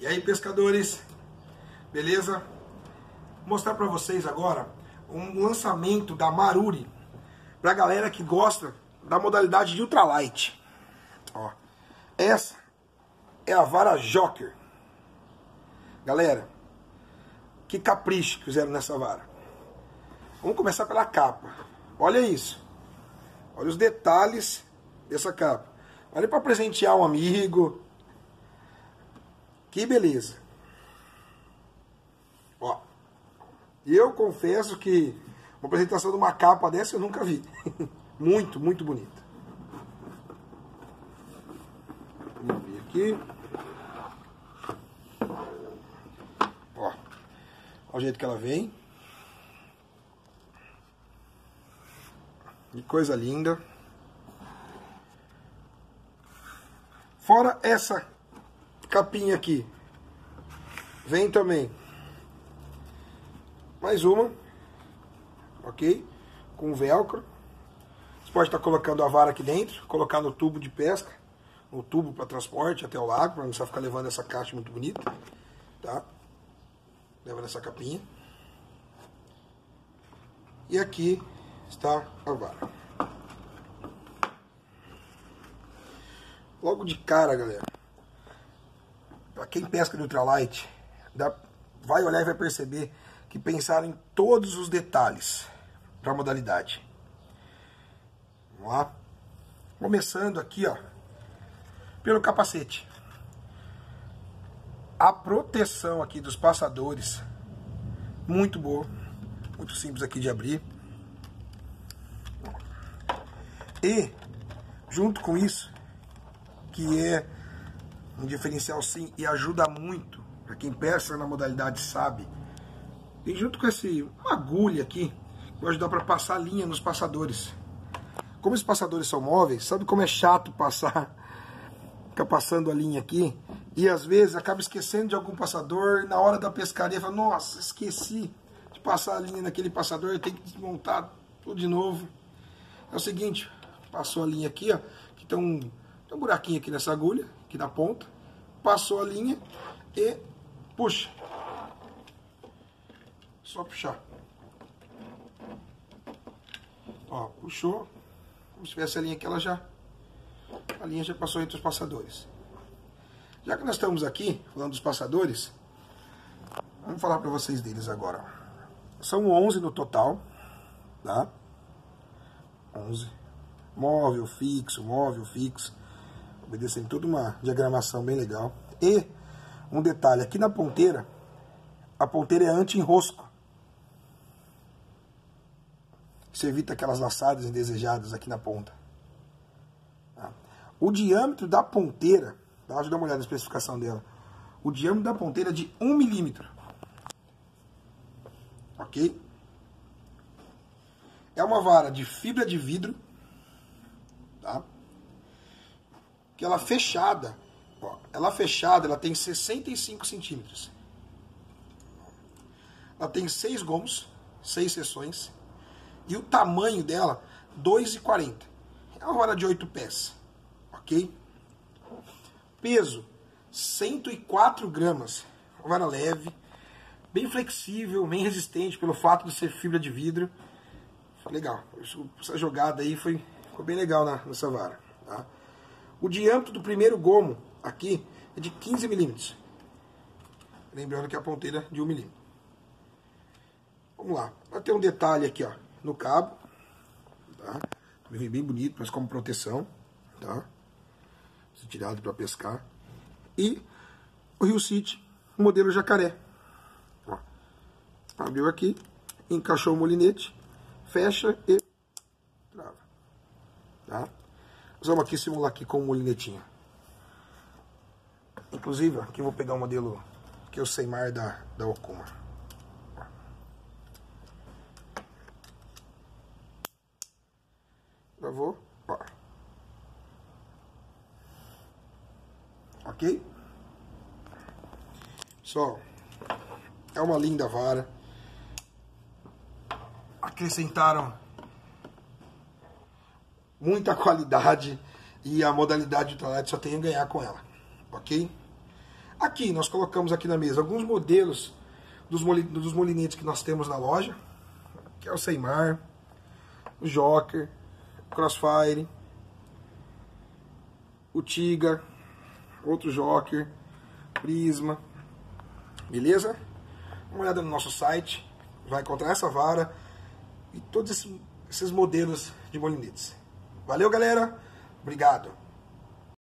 E aí, pescadores, beleza? Vou mostrar para vocês agora um lançamento da Maruri para a galera que gosta da modalidade de Ultralight. Ó, essa é a Vara Joker. Galera, que capricho que fizeram nessa vara. Vamos começar pela capa. Olha isso. Olha os detalhes dessa capa. Olha para presentear um amigo. Que beleza. Ó. Eu confesso que uma apresentação de uma capa dessa eu nunca vi. Muito, muito bonita. Vamos ver aqui. Ó. Olha o jeito que ela vem. Que coisa linda. Fora essa capinha aqui, vem também mais uma, ok? Com velcro. Você pode estar colocando a vara aqui dentro, colocar no tubo de pesca, no tubo para transporte até o lago, para não precisar ficar levando essa caixa muito bonita, tá? Leva nessa capinha. E aqui está a vara. Logo de cara, galera, para quem pesca de Ultralight, vai olhar e vai perceber que pensaram em todos os detalhes para a modalidade. Vamos lá. Começando aqui, ó, pelo capacete. A proteção aqui dos passadores, muito boa. Muito simples aqui de abrir. E, junto com isso, que é um diferencial sim e ajuda muito, para quem pesca na modalidade sabe, e junto com uma agulha aqui, vai ajudar para passar linha nos passadores. Como os passadores são móveis, sabe como é chato passar, ficar passando a linha aqui, e às vezes acaba esquecendo de algum passador, e na hora da pescaria fala, nossa, esqueci de passar a linha naquele passador, eu tenho que desmontar tudo de novo. É o seguinte, passou a linha aqui, ó, que tem um buraquinho aqui nessa agulha, aqui na ponta, passou a linha e puxa. Só puxar. Ó, puxou, como se tivesse a linha que ela já... A linha já passou entre os passadores. Já que nós estamos aqui, falando dos passadores, vamos falar para vocês deles agora. São 11 no total, tá? 11. Móvel, fixo, obedecendo toda uma diagramação bem legal. E um detalhe, aqui na ponteira, a ponteira é anti-enrosco. Isso evita aquelas laçadas indesejadas aqui na ponta. O diâmetro da ponteira, deixa eu dar uma olhada na especificação dela. O diâmetro da ponteira é de 1 milímetro. Ok? É uma vara de fibra de vidro, tá? Que ela fechada, ó, ela tem 65 centímetros. Ela tem 6 gomos, 6 seções, e o tamanho dela, 2,40. É uma vara de 8 pés, ok? Peso, 104 gramas. Uma vara leve, bem flexível, bem resistente pelo fato de ser fibra de vidro. Legal, essa jogada aí ficou bem legal nessa vara, tá? O diâmetro do primeiro gomo aqui é de 15 milímetros. Lembrando que a ponteira é de 1 milímetro. Vamos lá, vai ter um detalhe aqui, ó, no cabo, tá? Bem bonito, mas como proteção, tá? Tirado para pescar. E o Rio City, modelo jacaré. Ó, abriu aqui, encaixou o molinete. Fecha e trava, tá? Nós vamos aqui simular aqui com o molinetinho. Inclusive, aqui eu vou pegar um modelo que é o Seymar da Okuma. Travou. Ó. Ok? Pessoal, é uma linda vara. Acrescentaram muita qualidade e a modalidade de Ultralight só tem a ganhar com ela, ok? Aqui, nós colocamos aqui na mesa alguns modelos dos molinetes que nós temos na loja, que é o Seymar, o Joker, o Crossfire, o Tiga, outro Joker, Prisma, beleza? Dá uma olhada no nosso site, vai encontrar essa vara e todos esses modelos de molinetes. Valeu, galera! Obrigado!